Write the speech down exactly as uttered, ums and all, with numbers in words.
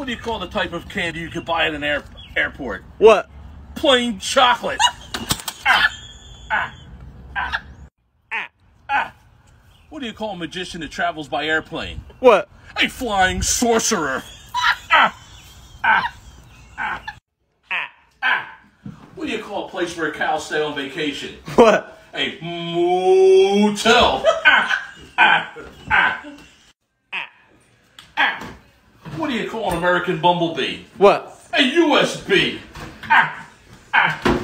what do you call the type of candy you could buy at an air airport? What? Plain chocolate. ah, ah, ah, ah, ah. What do you call a magician that travels by airplane? What? A flying sorcerer. ah, ah, ah, ah, ah. What do you call a place where cows stay on vacation? What? A motel. ah, ah, ah, ah, ah. What do you call an American bumblebee? What? A U S B. Ah, ah.